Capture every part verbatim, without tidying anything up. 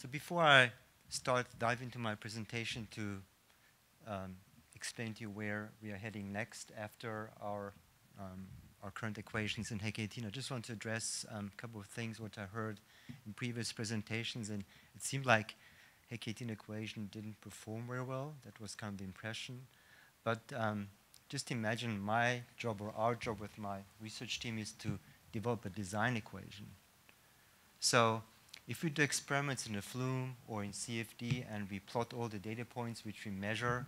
So before I start dive into my presentation to um, explain to you where we are heading next after our um, our current equations in H E C eighteen, I just want to address um, a couple of things which I heard in previous presentations, and it seemed like H E C eighteen equation didn't perform very well. That was kind of the impression. But um, just imagine my job or our job with my research team is to develop a design equation. So if we do experiments in the Flume or in C F D and we plot all the data points which we measure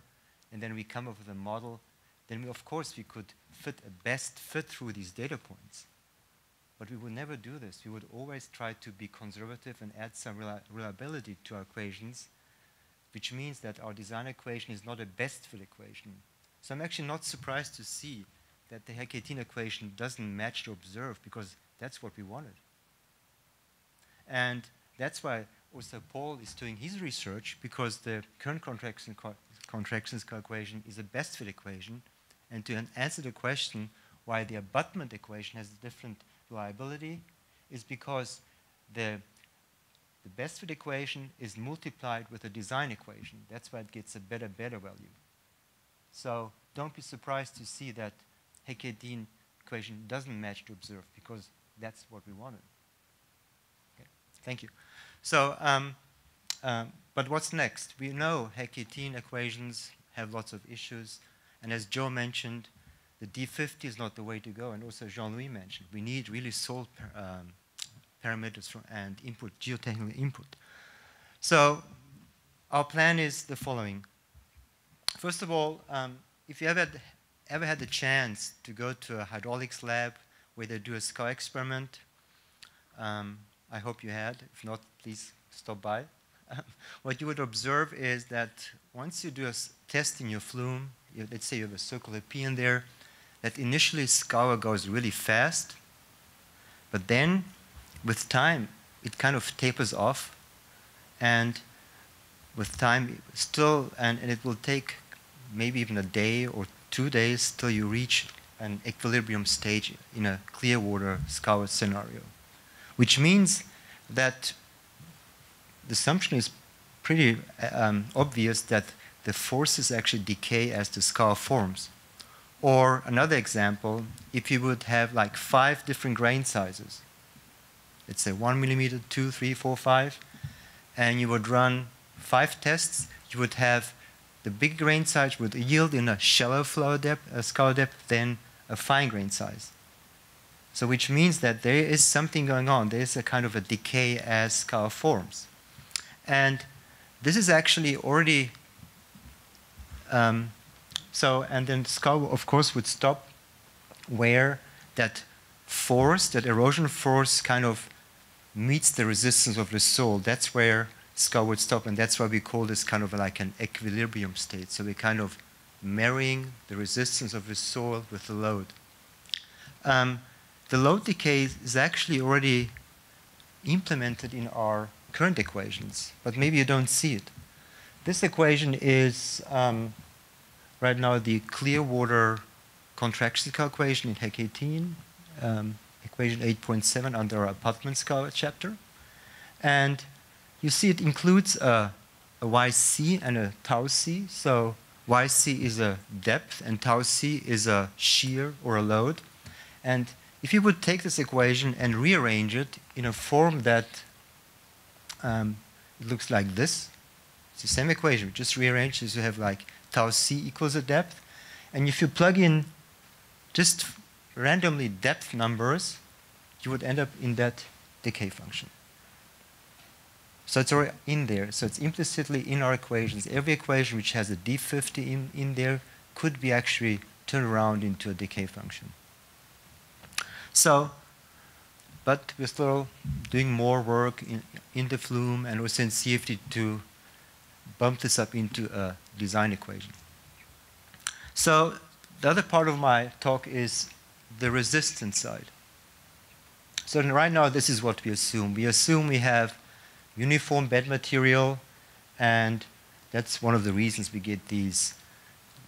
and then we come up with a model, then we, of course we could fit a best fit through these data points. But we would never do this. We would always try to be conservative and add some reli reliability to our equations, which means that our design equation is not a best fit equation. So I'm actually not surprised to see that the H E C eighteen equation doesn't match the observed, because that's what we wanted. And that's why also Paul is doing his research, because the current contraction, co contractions equation is a best fit equation. And to answer the question why the abutment equation has a different reliability is because the, the best fit equation is multiplied with a design equation. That's why it gets a better, better value. So don't be surprised to see that H E C eighteen equation doesn't match to observe, because that's what we wanted. Okay. Thank you. So, um, um, but what's next? We know H E C eighteen equations have lots of issues, and as Joe mentioned, the D fifty is not the way to go, and also Jean-Louis mentioned, we need really solid par um, parameters from and input, geotechnical input. So our plan is the following. First of all, um, if you ever, ever had the chance to go to a hydraulics lab where they do a scour experiment, um, I hope you had. If not, please stop by. What you would observe is that once you do a test in your flume, you, let's say you have a circular P in there, that initially scour goes really fast, but then with time, it kind of tapers off, and with time still, and, and it will take maybe even a day or two days till you reach an equilibrium stage in a clear water scour scenario, which means that the assumption is pretty um, obvious that the forces actually decay as the scour forms. Or another example, if you would have like five different grain sizes, let's say one millimeter, two, three, four, five, and you would run five tests, you would have the big grain size would yield in a shallow flow depth, a scour depth, than a fine grain size. So which means that there is something going on. There is a kind of a decay as scour forms. And this is actually already, um, so, and then scour, of course, would stop where that force, that erosion force kind of meets the resistance of the soil. That's where scour would stop, and that's why we call this kind of like an equilibrium state. So we're kind of marrying the resistance of the soil with the load. Um, the load decay is actually already implemented in our current equations, but maybe you don't see it. This equation is um, right now the Clearwater contraction scour equation in H E C eighteen, um, equation eight point seven under our abutment scour chapter. And you see it includes a, a Y C and a tau C. So Y C is a depth and tau C is a shear or a load. And if you would take this equation and rearrange it in a form that Um, it looks like this. It's the same equation. We just rearrange this. You have like tau C equals a depth. And if you plug in just randomly depth numbers, you would end up in that decay function. So it's already in there. So it's implicitly in our equations. Every equation which has a D fifty in, in there could be actually turned around into a decay function. So, but we're still doing more work in, in the Flume and also in C F D to bump this up into a design equation. So the other part of my talk is the resistance side. So right now, this is what we assume. We assume we have uniform bed material, and that's one of the reasons we get these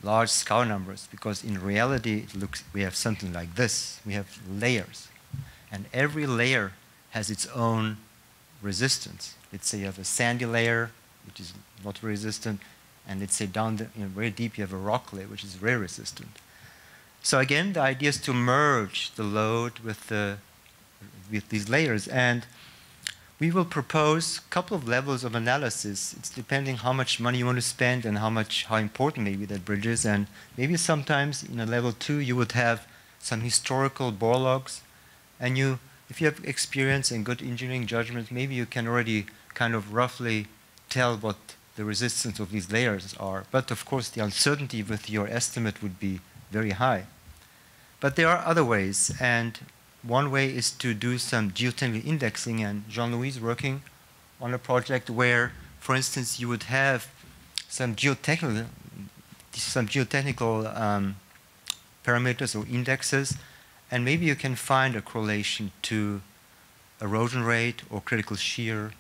large scour numbers, because in reality, it looks, we have something like this. We have layers. And every layer has its own resistance. Let's say you have a sandy layer, which is not very resistant, and let's say down the, you know, very deep you have a rock layer, which is very resistant. So again, the idea is to merge the load with, the, with these layers. And we will propose a couple of levels of analysis. It's depending how much money you want to spend and how much, how important maybe that bridge is. And maybe sometimes in a level two, you would have some historical bore logs. And you, if you have experience and good engineering judgment, maybe you can already kind of roughly tell what the resistance of these layers are. But of course, the uncertainty with your estimate would be very high. But there are other ways. And one way is to do some geotechnical indexing, and Jean-Louis is working on a project where, for instance, you would have some geotechnical, some geotechnical um, parameters or indexes, and maybe you can find a correlation to erosion rate or critical shear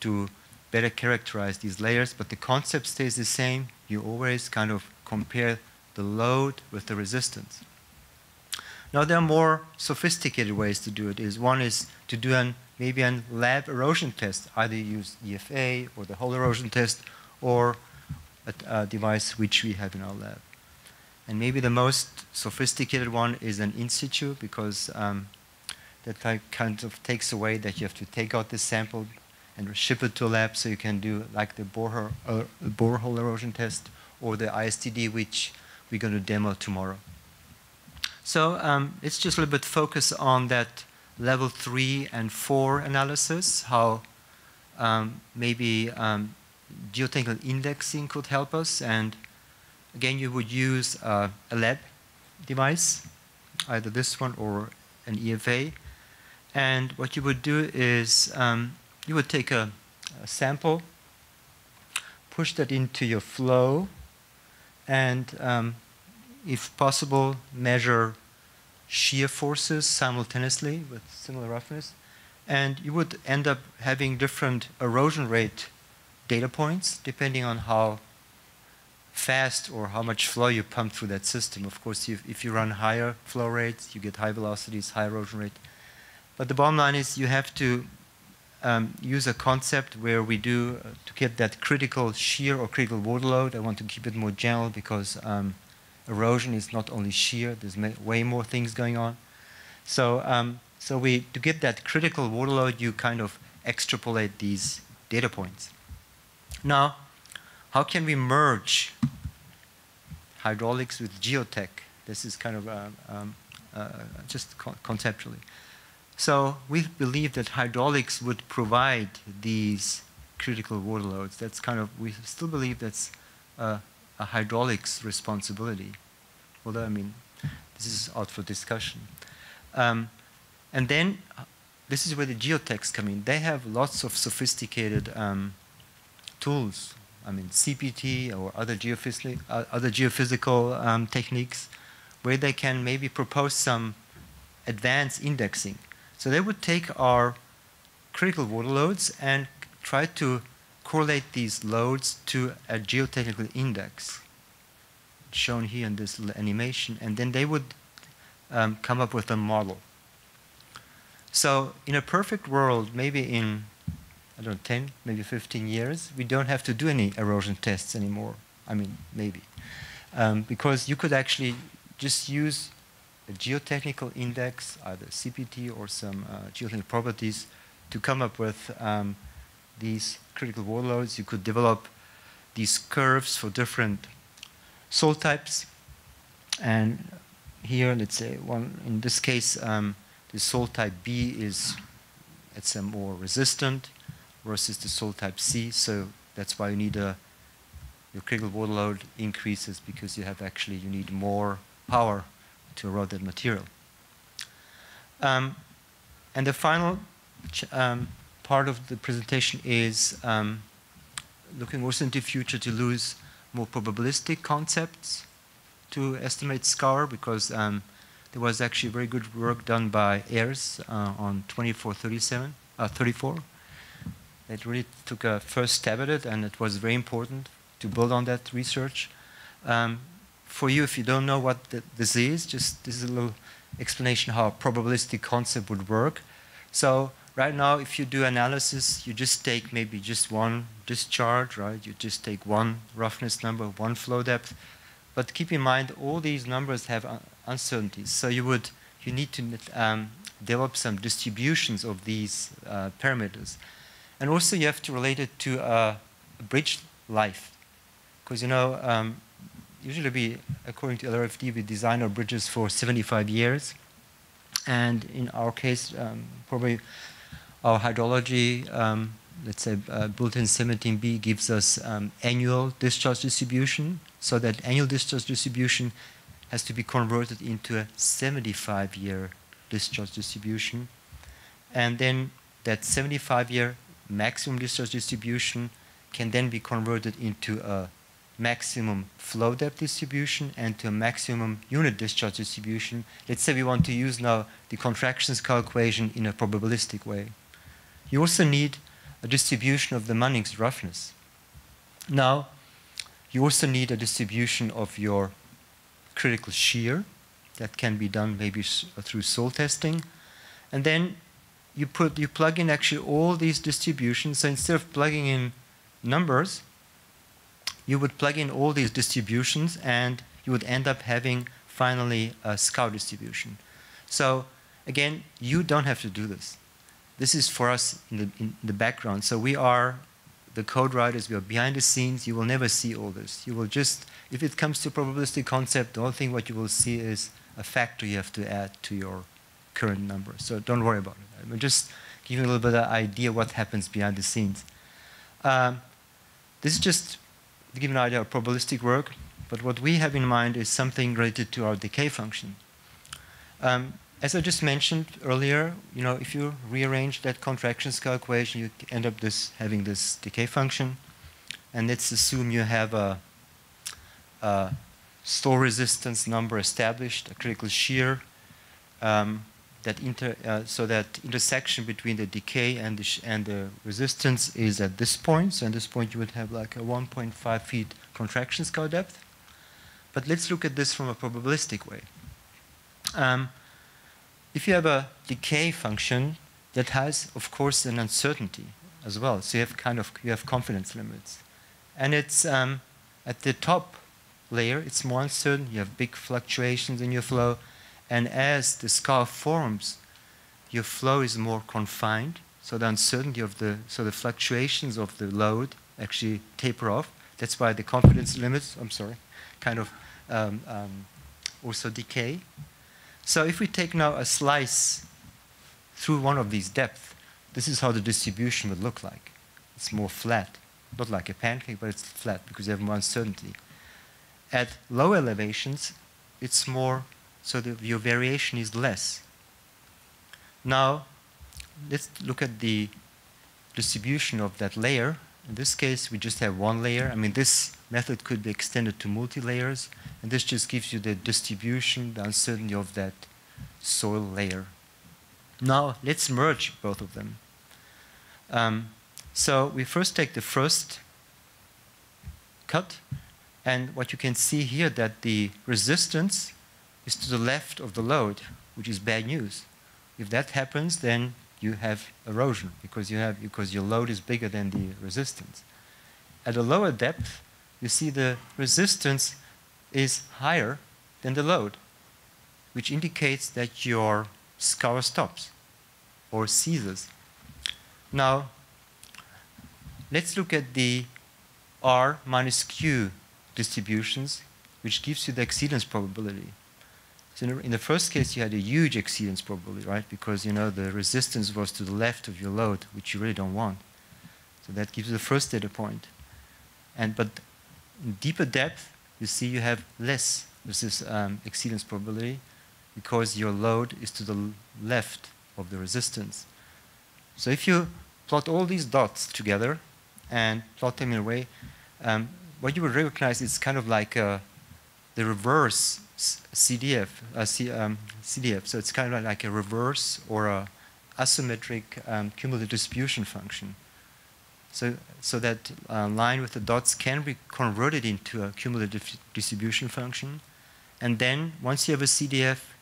to better characterize these layers. But the concept stays the same. You always kind of compare the load with the resistance. Now, there are more sophisticated ways to do it. Is one is to do an, maybe a lab erosion test. Either use E F A or the whole erosion test or a, a device which we have in our lab. And maybe the most sophisticated one is an in situ, because um, that type kind of takes away that you have to take out the sample and ship it to a lab, so you can do like the borehole, uh, borehole erosion test or the I S T D, which we're going to demo tomorrow. So um, it's just a little bit focused on that level three and four analysis, how um, maybe um, geotechnical indexing could help us. And again, you would use uh, a lab device, either this one or an E F A. And what you would do is um, you would take a, a sample, push that into your flow, and um, if possible, measure shear forces simultaneously with similar roughness. And you would end up having different erosion rate data points depending on how fast or how much flow you pump through that system. Of course, if, if you run higher flow rates, you get high velocities, high erosion rate. But the bottom line is you have to um, use a concept where we do uh, to get that critical shear or critical water load. I want to keep it more general because um, erosion is not only shear. There's way more things going on. So, um, so we to get that critical water load, you kind of extrapolate these data points. Now, how can we merge hydraulics with geotech? This is kind of uh, um, uh, just con conceptually. So we believe that hydraulics would provide these critical water loads. That's kind of, we still believe that's uh, a hydraulics responsibility, although I mean, this is out for discussion. Um, and then this is where the geotechs come in. They have lots of sophisticated um, tools. I mean, C P T or other, geophys uh, other geophysical um, techniques, where they can maybe propose some advanced indexing. So they would take our critical water loads and try to correlate these loads to a geotechnical index shown here in this animation, and then they would um, come up with a model. So in a perfect world, maybe in, I don't know, ten, maybe fifteen years, we don't have to do any erosion tests anymore. I mean, maybe. Um, because you could actually just use a geotechnical index, either C P T or some uh, geotechnical properties, to come up with um, these critical water loads. You could develop these curves for different soil types. And here, let's say, one in this case, um, the soil type B is, it's a more resistant versus the soil type C. So that's why you need a, your critical water load increases, because you have actually, you need more power to erode that material. Um, and the final um, part of the presentation is um, looking also into the future to use more probabilistic concepts to estimate scar, because um, there was actually very good work done by Ayres uh, on twenty-four thirty-seven, uh, thirty-four. It really took a first stab at it, and it was very important to build on that research. Um, for you, if you don't know what the disease, just this is a little explanation how a probabilistic concept would work. So Right now, if you do analysis, you just take maybe just one discharge, right? You just take one roughness number, one flow depth. But keep in mind, all these numbers have uncertainties. So you would, you need to um, develop some distributions of these uh, parameters. And also you have to relate it to uh, bridge life. Because, you know, um, usually we, according to L R F D, we design our bridges for seventy-five years. And in our case, um, probably our hydrology, um, let's say uh, bulletin seventeen b gives us um, annual discharge distribution. So that annual discharge distribution has to be converted into a seventy-five year discharge distribution. And then that seventy-five year maximum discharge distribution can then be converted into a maximum flow depth distribution and to a maximum unit discharge distribution. Let's say we want to use now the contractions calculation in a probabilistic way. You also need a distribution of the Munnings roughness. Now, you also need a distribution of your critical shear. That can be done maybe through soil testing. And then you, put, you plug in actually all these distributions. So instead of plugging in numbers, you would plug in all these distributions and you would end up having finally a scour distribution. So again, you don't have to do this. This is for us in the, in the background. So we are the code writers, we are behind the scenes. You will never see all this. You will just, if it comes to probabilistic concept, the only thing what you will see is a factor you have to add to your current number. So don't worry about it. I'm just giving you a little bit of an idea what happens behind the scenes. Um, this is just to give an idea of probabilistic work, but what we have in mind is something related to our decay function. Um, as I just mentioned earlier, you know, if you rearrange that contractions calculation, you end up this, having this decay function. And let's assume you have a, a store resistance number established, a critical shear, um, that inter, uh, so that intersection between the decay and the, sh and the resistance is at this point. So at this point you would have like a one point five feet contraction scour depth. But let's look at this from a probabilistic way. Um, if you have a decay function that has, of course, an uncertainty as well. So you have kind of, you have confidence limits. And it's um, at the top layer, it's more uncertain. You have big fluctuations in your flow. And as the scour forms, your flow is more confined. So the uncertainty of the, so the fluctuations of the load actually taper off. That's why the confidence limits, I'm sorry, kind of um, um, also decay. So if we take now a slice through one of these depths, this is how the distribution would look like. It's more flat, not like a pancake, but it's flat because you have more uncertainty. At low elevations, it's more, so the, your variation is less. Now, let's look at the distribution of that layer. In this case, we just have one layer. I mean, this method could be extended to multi-layers, and this just gives you the distribution, the uncertainty of that soil layer. Now, let's merge both of them. Um, so we first take the first cut, and what you can see here that the resistance is to the left of the load, which is bad news. If that happens, then you have erosion because you have because your load is bigger than the resistance. At a lower depth, you see the resistance is higher than the load, which indicates that your scour stops or ceases. Now, let's look at the R minus Q distributions, which gives you the exceedance probability. So in the first case, you had a huge exceedance probability, right? Because, you know, the resistance was to the left of your load, which you really don't want. So that gives you the first data point. And, but in deeper depth, you see you have less this is, um, exceedance probability because your load is to the left of the resistance. So if you plot all these dots together and plot them in a way, um, what you would recognize is kind of like a, the reverse C D F, uh, C, um, C D F, so it's kind of like a reverse or a asymmetric um, cumulative distribution function. So, so that uh, line with the dots can be converted into a cumulative distribution function. And then once you have a C D F,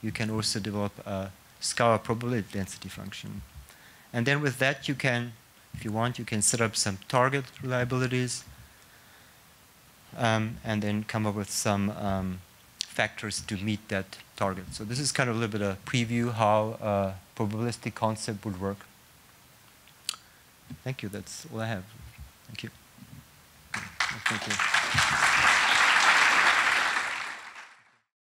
you can also develop a scour probability density function. And then with that, you can, if you want, you can set up some target reliabilities um, and then come up with some um, factors to meet that target. So this is kind of a little bit of a preview how a probabilistic concept would work. Thank you. That's all I have. Thank you. Thank you.